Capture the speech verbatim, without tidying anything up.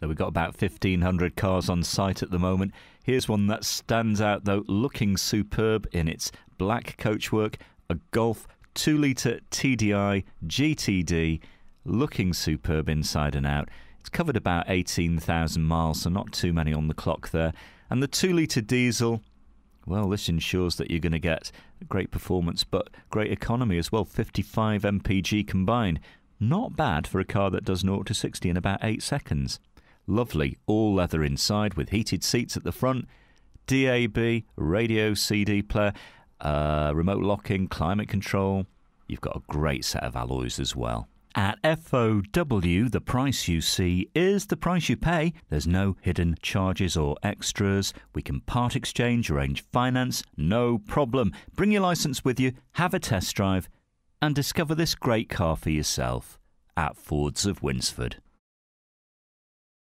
So we've got about fifteen hundred cars on site at the moment. Here's one that stands out, though, looking superb in its black coachwork. A Golf two litre T D I G T D, looking superb inside and out. It's covered about eighteen thousand miles, so not too many on the clock there. And the two litre diesel, well, this ensures that you're going to get great performance but great economy as well. fifty-five M P G combined. Not bad for a car that does zero to sixty in about eight seconds. Lovely all leather inside with heated seats at the front, D A B, radio, C D player, uh, remote locking, climate control. You've got a great set of alloys as well. At F O W, the price you see is the price you pay. There's no hidden charges or extras. We can part exchange, arrange finance, no problem. Bring your licence with you, have a test drive and discover this great car for yourself at Fords of Winsford.